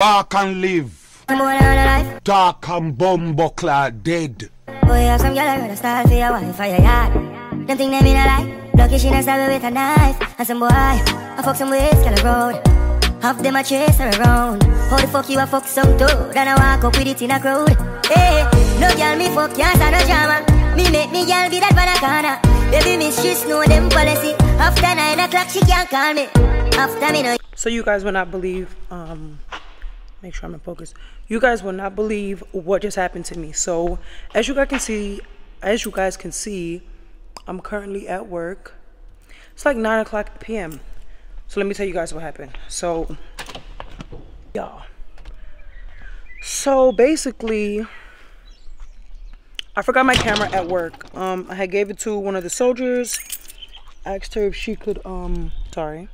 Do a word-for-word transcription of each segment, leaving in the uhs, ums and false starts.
Dark and live. Dark and bumbleclad dead. Boy, some girl I start for your wife or your yard. Them thing they mean I like. Lucky she not stab with a knife. And some boy, I fuck some ways can road. Half them I chase her around. How the fuck you a fuck some toad? And I walk up with it in a crowd. Hey, no girl me fuck yes and no drama. Me make me girl be that banana. Baby mistress know them policy. After nine o'clock she can't call me. After me no. So you guys will not believe. Um. Make sure I'm in focus. You guys will not believe what just happened to me. So as you guys can see, as you guys can see, I'm currently at work. It's like nine o'clock p m So let me tell you guys what happened. So y'all. So basically, I forgot my camera at work. Um, I had gave it to one of the soldiers. I asked her if she could um sorry.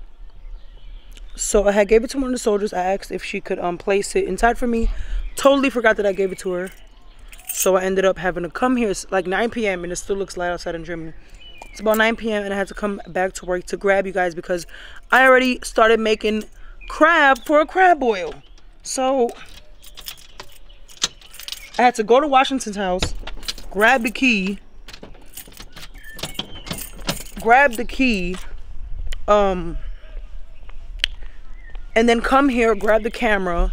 So I had gave it to one of the soldiers. I asked if she could um, place it inside for me. Totally forgot that I gave it to her. So I ended up having to come here. It's like nine p m and it still looks light outside in Germany. It's about nine p m and I had to come back to work to grab you guys because I already started making crab for a crab boil. So I had to go to Washington's house, grab the key, grab the key, um... and then come here, grab the camera.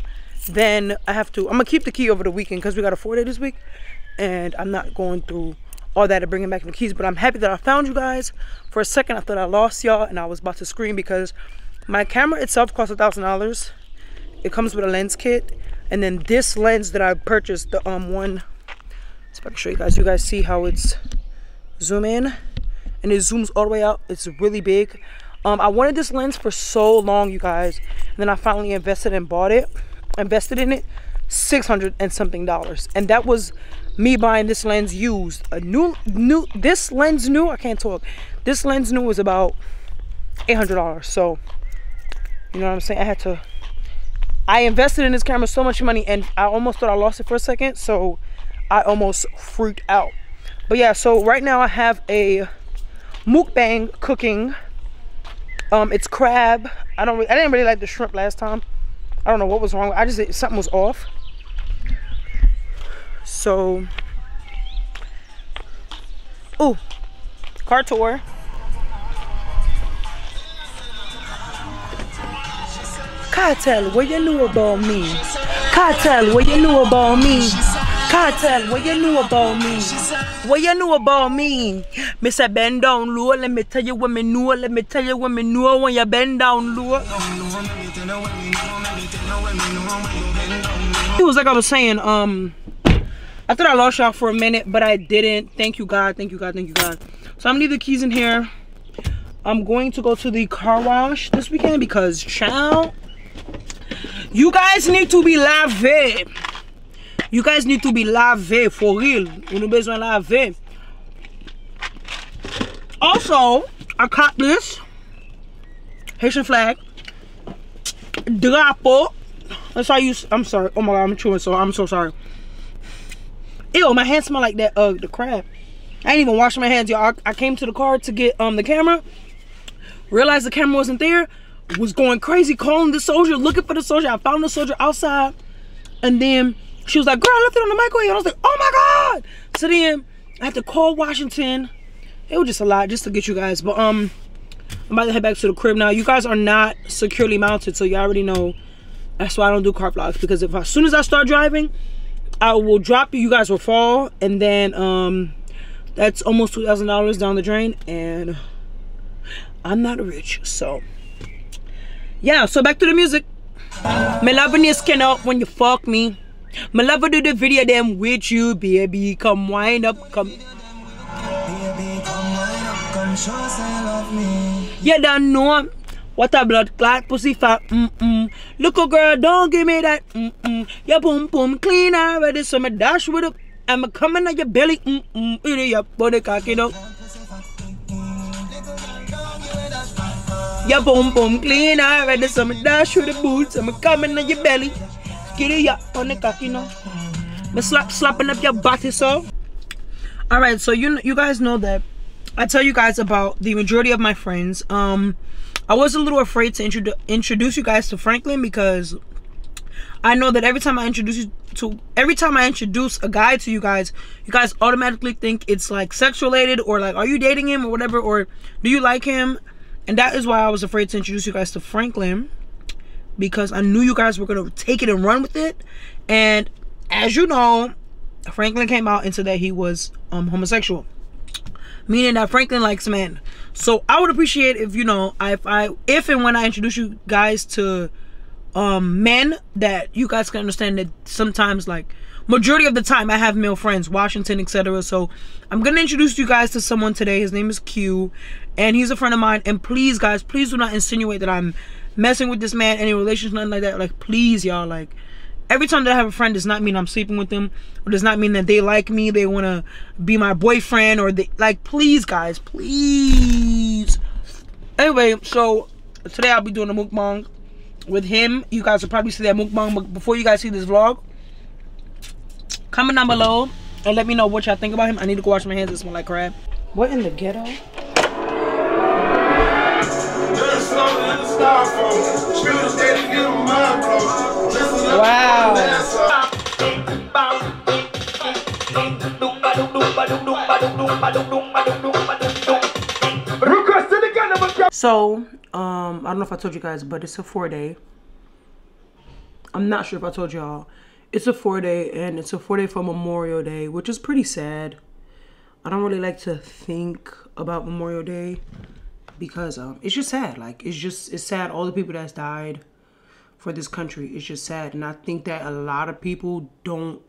Then I have to, I'm gonna keep the key over the weekend because we got a four day this week and I'm not going through all that to bringing back the keys, but I'm happy that I found you guys. For a second, I thought I lost y'all and I was about to scream because my camera itself costs a thousand dollars. It comes with a lens kit. And then this lens that I purchased, the um one, let's if I can show you guys, you guys see how it's zoom in and it zooms all the way out. It's really big. Um, I wanted this lens for so long, you guys, and then I finally invested and bought it, invested in it, six hundred and something dollars, and that was me buying this lens used. A new, new, this lens new, I can't talk, this lens new was about eight hundred dollars, so, you know what I'm saying, I had to, I invested in this camera so much money, and I almost thought I lost it for a second, so I almost freaked out. But yeah, so right now I have a mukbang cooking. Um, it's crab. I don't. Really, I didn't really like the shrimp last time. I don't know what was wrong. I just something was off. So, ooh, car tour. Cartel, what you knew about me? Cartel, what you knew about me? Cartel, what you knew about me? What you knew about me? Miss I bend down low, let me tell you what me know, let me tell you what me know when you bend down low. It was like I was saying, um, I thought I lost y'all for a minute, but I didn't. Thank you God, thank you God, thank you God. So I'm gonna leave the keys in here. I'm going to go to the car wash this weekend because child, you guys need to be lavé. You guys need to be lavé for real. You know, besoin lavé. Also, I caught this Haitian flag drapeau. That's how you. I'm sorry. Oh my God, I'm chewing. So I'm so sorry. Ew, my hands smell like that. Uh, the crab. I ain't even washed my hands, y'all. I, I came to the car to get um the camera. Realized the camera wasn't there. Was going crazy, calling the soldier, looking for the soldier. I found the soldier outside, and then she was like, girl, I left it on the microwave. And I was like, oh my God. So then I had to call Washington. It was just a lot just to get you guys. But um, I'm about to head back to the crib now. You guys are not securely mounted, so you already know. That's why I don't do car vlogs. Because if as soon as I start driving, I will drop you. You guys will fall. And then um, that's almost two thousand dollars down the drain. And I'm not rich. So, yeah. So back to the music. Me loving your skin up when you fuck me. My lover do the video them with you, baby. Come wind up, come. Baby, come wind up, come show us I love me. You don't know what a blood clot pussy fat. Mm mm. Look, a girl, don't give me that. Mm mm. Your boom boom clean already, so me dash with up. I'm coming at your belly. Mm mm. It your body cocky up. Your boom boom clean already, so me dash with the boots. I'm coming at your belly. On the cock, you know, but slap slapping up your body. So all right, so you you guys know that I tell you guys about the majority of my friends. um I was a little afraid to introduce introduce you guys to Franklin because I know that every time I introduce you to every time I introduce a guy to you guys, you guys automatically think it's like sex related, or like, are you dating him or whatever, or do you like him? And that is why I was afraid to introduce you guys to Franklin, because I knew you guys were gonna take it and run with it. And as you know, Franklin came out and said that he was um homosexual, meaning that Franklin likes men. So I would appreciate if, you know, if I if and when I introduce you guys to um men, that you guys can understand that sometimes, like majority of the time, I have male friends, Washington, etc. So I'm gonna introduce you guys to someone today. His name is Q, and he's a friend of mine. And please guys, please do not insinuate that I'm messing with this man, any relationship, nothing like that. Like, please y'all, like, every time that I have a friend does not mean I'm sleeping with them, or does not mean that they like me, they want to be my boyfriend, or they like, please guys, please. Anyway, so today I'll be doing a mukbang with him. You guys will probably see that mukbang, but before you guys see this vlog, comment down below and let me know what y'all think about him. I need to go wash my hands, it smells like crab. What in the ghetto? Wow. So, um, I don't know if I told you guys, but it's a four day. I'm not sure if I told y'all. It's a four day, and it's a four day for Memorial Day, which is pretty sad. I don't really like to think about Memorial Day, because um, it's just sad. Like, it's just, it's sad. All the people that's died for this country, it's just sad. And I think that a lot of people don't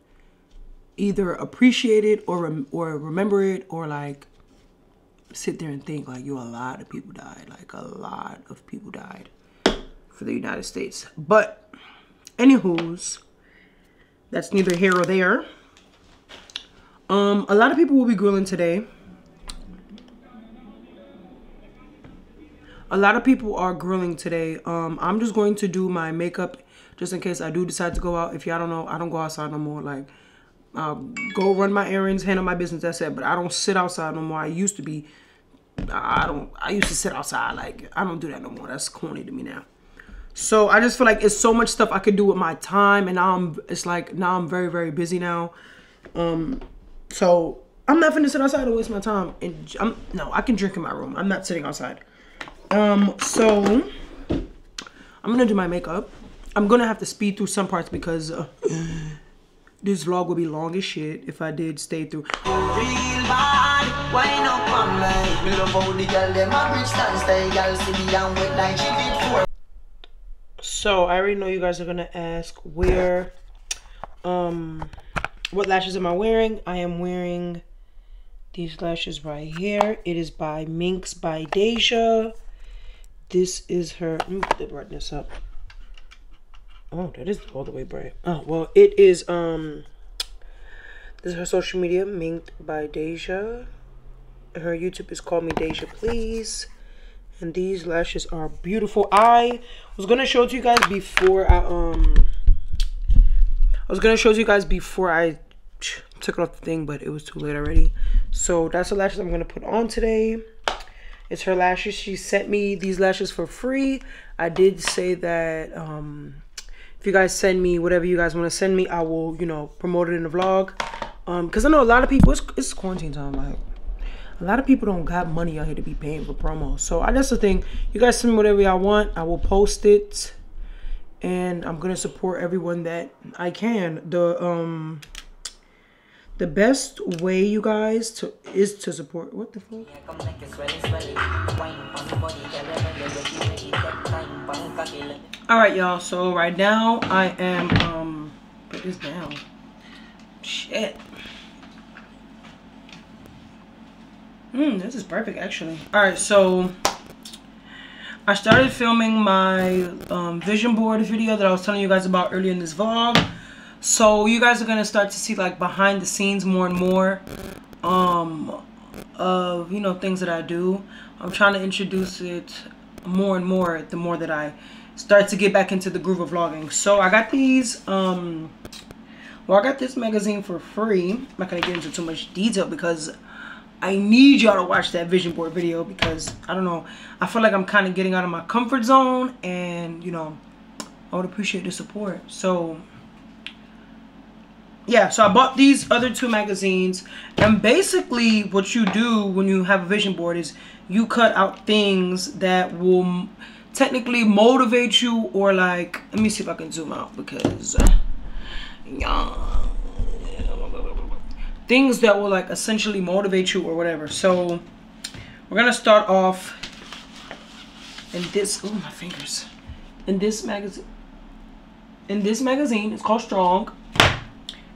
either appreciate it or rem or remember it, or like sit there and think like, yo, a lot of people died. Like, a lot of people died for the United States. But anywho's, that's neither here or there. Um, a lot of people will be grilling today. A lot of people are grilling today. Um, I'm just going to do my makeup just in case I do decide to go out. If y'all don't know, I don't go outside no more. Like, I'll go run my errands, handle my business, that's it. But I don't sit outside no more. I used to be, I don't, I used to sit outside. Like, I don't do that no more. That's corny to me now. So I just feel like it's so much stuff I could do with my time. And now I'm, it's like, now I'm very, very busy now. Um, so I'm not finna sit outside and waste my time. And I'm, no, I can drink in my room. I'm not sitting outside. Um, so I'm gonna do my makeup. I'm gonna have to speed through some parts because uh, this vlog will be long as shit if I did stay through. So I already know you guys are gonna ask where, um, what lashes am I wearing? I am wearing these lashes right here. It is by Minx by Deja. This is her, let me brighten this up. Oh, that is all the way bright. Oh, well, it is, um, this is her social media, Minx by Deja. Her YouTube is Call Me Deja Please. And these lashes are beautiful. I was gonna show it to you guys before I, um, I was gonna show it to you guys before I took it off the thing, but it was too late already. So that's the lashes I'm gonna put on today. It's her lashes. She sent me these lashes for free. I did say that um, if you guys send me whatever you guys want to send me, I will, you know, promote it in the vlog. Um, Because I know a lot of people, it's, it's quarantine time. Like, a lot of people don't got money out here to be paying for promos. So I, that's the thing. You guys send me whatever y'all want. I will post it. And I'm going to support everyone that I can. The um, the best way, you guys, to is to support. What the fuck? All right, y'all. So right now I am um put this down. Shit. Hmm, this is perfect actually. All right, so I started filming my um, vision board video that I was telling you guys about earlier in this vlog. So you guys are gonna start to see like behind the scenes more and more um, of, you know, things that I do. I'm trying to introduce it more and more the more that I start to get back into the groove of vlogging. So I got these, um, well, I got this magazine for free. I'm not gonna get into too much detail because I need y'all to watch that vision board video, because I don't know, I feel like I'm kind of getting out of my comfort zone, and you know, I would appreciate the support. So yeah, so I bought these other two magazines, and basically what you do when you have a vision board is you cut out things that will technically motivate you, or like, let me see if I can zoom out, because yeah, things that will like essentially motivate you or whatever. So we're gonna start off in this, oh my fingers, in this magazine, in this magazine, it's called Strong.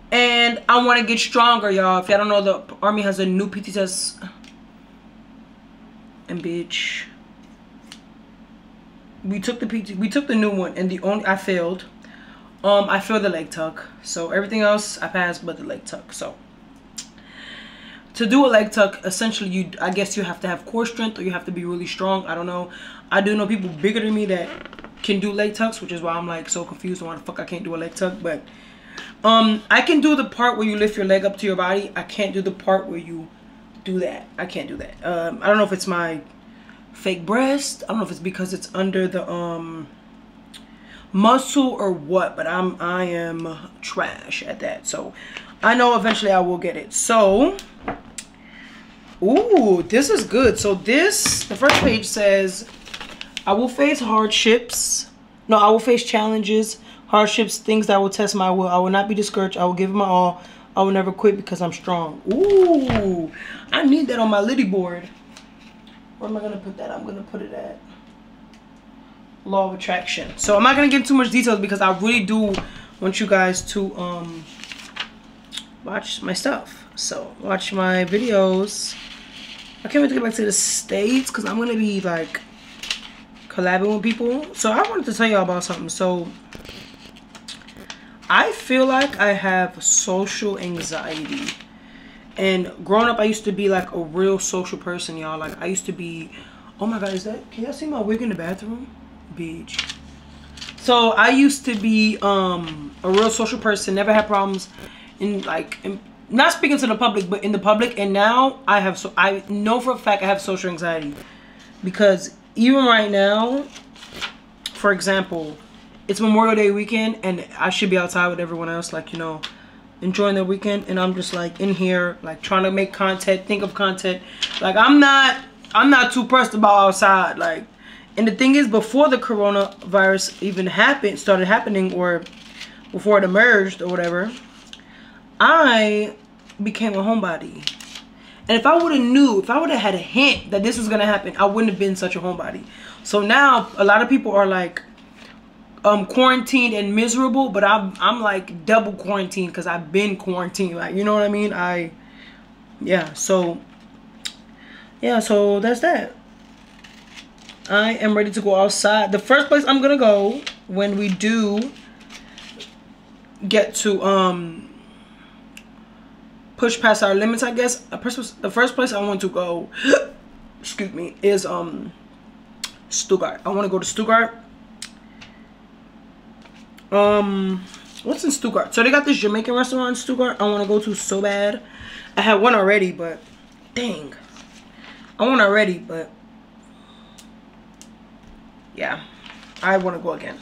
And I want to get stronger, y'all. If y'all don't know, the Army has a new P T test. And bitch, we took the P T, we took the new one, and the only I failed. Um, I failed the leg tuck. So everything else I passed, but the leg tuck. So to do a leg tuck, essentially, you I guess you have to have core strength, or you have to be really strong. I don't know. I do know people bigger than me that can do leg tucks, which is why I'm like so confused on why the fuck I can't do a leg tuck, but. Um, I can do the part where you lift your leg up to your body. I can't do the part where you do that. I can't do that. Um, I don't know if it's my fake breast. I don't know if it's because it's under the um, muscle or what. But I'm I am trash at that. So I know eventually I will get it. So, ooh, this is good. So this, the first page says, I will face hardships. No, I will face challenges. Hardships, things that will test my will. I will not be discouraged. I will give it my all. I will never quit because I'm strong. Ooh, I need that on my litty board. Where am I going to put that? I'm going to put it at Law of Attraction. So I'm not going to give too much details because I really do want you guys to um, watch my stuff. So watch my videos. I can't wait to get back to the States because I'm going to be like collabing with people. So I wanted to tell y'all about something. So I feel like I have social anxiety, and growing up I used to be like a real social person, y'all. Like I used to be, oh my god, is that, can y'all see my wig in the bathroom? Bitch. So I used to be um a real social person, never had problems in like in, not speaking to the public, but in the public. And now I have, so I know for a fact I have social anxiety, because even right now, for example, it's Memorial Day weekend, and I should be outside with everyone else, like, you know, enjoying the weekend, and I'm just like in here, like trying to make content, think of content. Like I'm not, I'm not too pressed about outside. Like, and the thing is, before the coronavirus even happened, started happening, or before it emerged or whatever, I became a homebody. And if I would have knew, if I would have had a hint that this was gonna happen, I wouldn't have been such a homebody. So now a lot of people are like, um quarantined and miserable, but I'm I'm like double quarantined because I've been quarantined, like, you know what I mean? I yeah, so yeah, so that's that. I am ready to go outside. The first place I'm gonna go when we do get to um push past our limits, I guess, the first place I want to go excuse me, is um Stuttgart. I want to go to Stuttgart. Um, what's in Stuttgart? So they got this Jamaican restaurant in Stuttgart I want to go to so bad. I had one already, but dang, I won already, but yeah, I want to go again.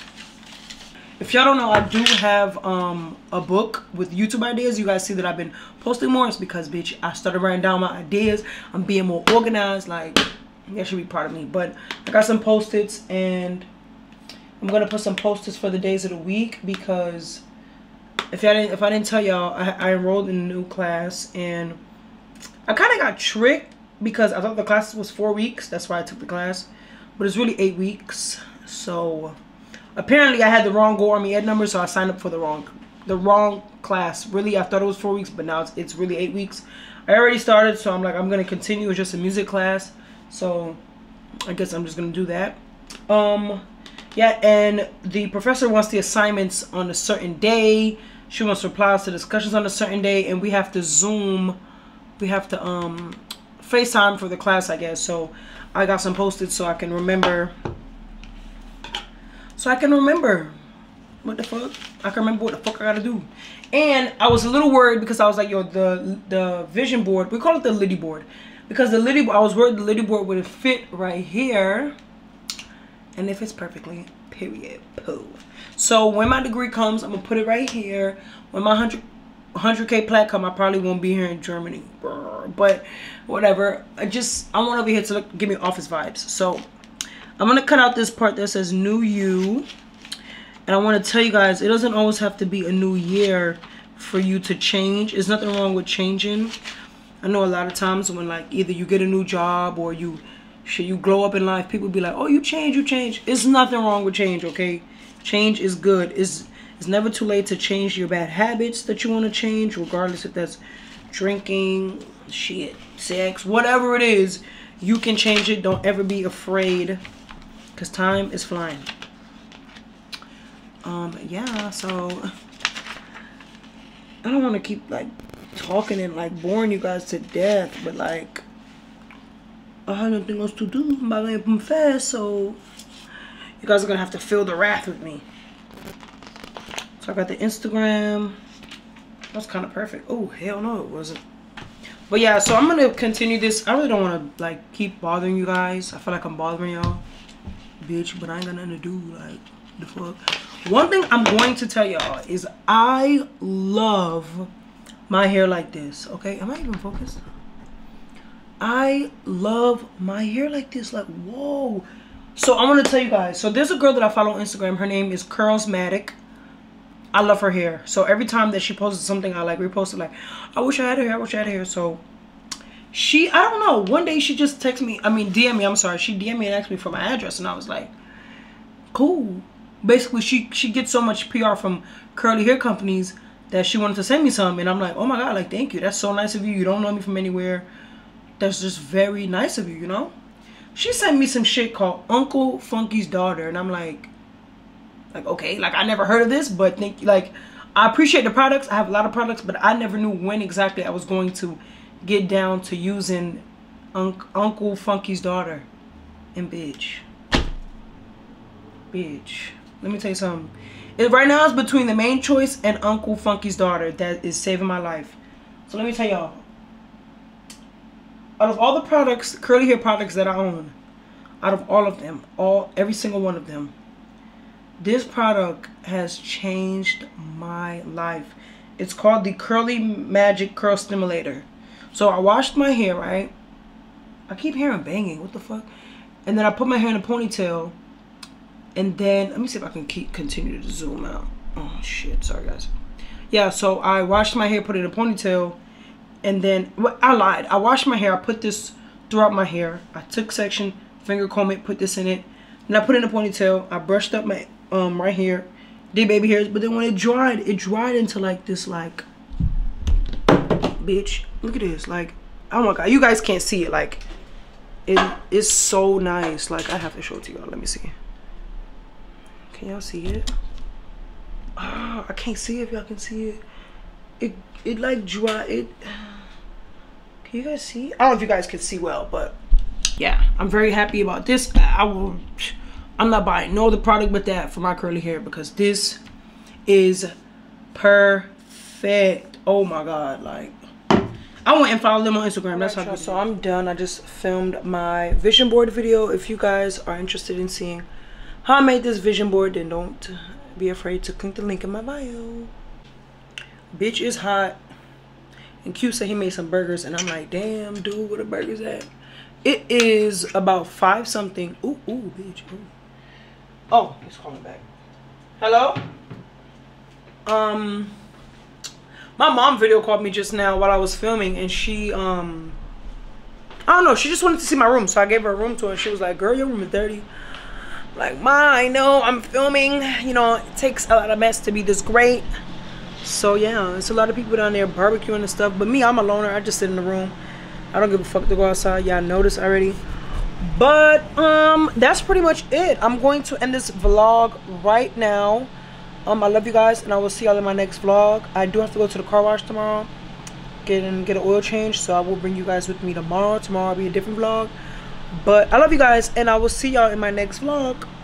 If y'all don't know, I do have um a book with YouTube ideas. You guys see that I've been posting more. It's because, bitch, I started writing down my ideas. I'm being more organized. Like, y'all should be proud of me. But I got some post-its, and I'm gonna put some posters for the days of the week, because if I didn't, if I didn't tell y'all, I, I enrolled in a new class, and I kind of got tricked because I thought the class was four weeks. That's why I took the class, but it's really eight weeks. So apparently, I had the wrong Go Army Ed number, so I signed up for the wrong the wrong class. Really, I thought it was four weeks, but now it's it's really eight weeks. I already started, so I'm like, I'm gonna continue. It's just a music class, so I guess I'm just gonna do that. Um. Yeah, and the professor wants the assignments on a certain day. She wants replies to discussions on a certain day, and we have to Zoom. We have to um, FaceTime for the class, I guess. So I got some post-its so I can remember. So I can remember. What the fuck? I can remember what the fuck I gotta do. And I was a little worried because I was like, yo, the the vision board. We call it the Liddy board. Because the Liddy board, I was worried the Liddy board wouldn't fit right here. And it fits perfectly, period, poo. So when my degree comes, I'm gonna put it right here. When my one hundred K plaque come, I probably won't be here in Germany, but whatever. I just I want over here to look, give me office vibes. So I'm gonna cut out this part that says new you, and I want to tell you guys, it doesn't always have to be a new year for you to change. There's nothing wrong with changing. I know a lot of times when, like, either you get a new job or you shit you glow up in life, people be like, oh, you change, you change. It's nothing wrong with change, okay? Change is good. It's It's never too late to change your bad habits that you want to change, regardless if that's drinking, shit, sex, whatever it is. You can change it. Don't ever be afraid, because time is flying. Um, yeah, so I don't want to keep, like, talking and, like, boring you guys to death, but, like, I have nothing else to do. I'm about to get them fast, so you guys are going to have to feel the wrath with me. So I got the Instagram. That was kind of perfect. Oh, hell no, it wasn't. But yeah, so I'm going to continue this. I really don't want to, like, keep bothering you guys. I feel like I'm bothering y'all. Bitch, but I ain't got nothing to do. Like, the fuck. One thing I'm going to tell y'all is I love my hair like this. Okay? Am I even focused? I love my hair like this. Like, whoa. So I want to tell you guys. So there's a girl that I follow on Instagram. Her name is Curlsmatic. I love her hair. So every time that she posted something, I like reposted, like, I wish I had her hair, I wish I had her hair. So she, I don't know, one day she just texted me, I mean D M me, I'm sorry. She D M me and asked me for my address, and I was like, cool. Basically, she, she gets so much P R from curly hair companies that she wanted to send me some, and I'm like, oh my God, like, thank you. That's so nice of you. You don't know me from anywhere. That's just very nice of you, you know? She sent me some shit called Uncle Funky's Daughter, and I'm like, Like, okay, like, I never heard of this, but think, like, I appreciate the products. I have a lot of products, but I never knew when exactly I was going to get down to using un Uncle Funky's Daughter. And bitch. Bitch. Let me tell you something. It, right now, it's between the main choice and Uncle Funky's Daughter that is saving my life. So let me tell y'all. Out of all the products, curly hair products that I own, out of all of them, all every single one of them, this product has changed my life. It's called the Curly Magic Curl Stimulator. So I washed my hair, right? I keep hearing banging. What the fuck? And then I put my hair in a ponytail. And then, let me see if I can keep continue to zoom out. Oh, shit. Sorry, guys. Yeah, so I washed my hair, put it in a ponytail. And then, well, I lied. I washed my hair. I put this throughout my hair. I took section, finger comb it, put this in it. And I put it in a ponytail. I brushed up my... Um, right here, the baby hairs, but then when it dried, it dried into like this, like, bitch, look at this, like, oh my God, you guys can't see it, like, it is so nice, like, I have to show it to y'all, let me see, can y'all see it, oh, I can't see if y'all can see it, it, it like dry, it, can you guys see, I don't know if you guys can see well, but, yeah, I'm very happy about this. I will, I'm not buying no other product but that for my curly hair, because this is perfect. Oh my God, like, I went and followed them on Instagram. That's how. So I'm done. I just filmed my vision board video. If you guys are interested in seeing how I made this vision board, then don't be afraid to click the link in my bio. Bitch is hot. And Q said he made some burgers, and I'm like, damn, dude, where the burgers at? It is about five something. Ooh, ooh, bitch, ooh. Oh, he's calling back. Hello? Um, my mom video called me just now while I was filming, and she, um, I don't know, she just wanted to see my room, so I gave her a room tour, and she was like, girl, your room is dirty. I'm like, Ma, I know, I'm filming. You know, it takes a lot of mess to be this great. So, yeah, it's a lot of people down there barbecuing and stuff, but me, I'm a loner. I just sit in the room. I don't give a fuck to go outside. Y'all know this already. But um that's pretty much it. I'm going to end this vlog right now. um I love you guys, and I will see y'all in my next vlog. I do have to go to the car wash tomorrow, get and get an oil change, so I will bring you guys with me tomorrow. Tomorrow will be a different vlog, but I love you guys, and I will see y'all in my next vlog.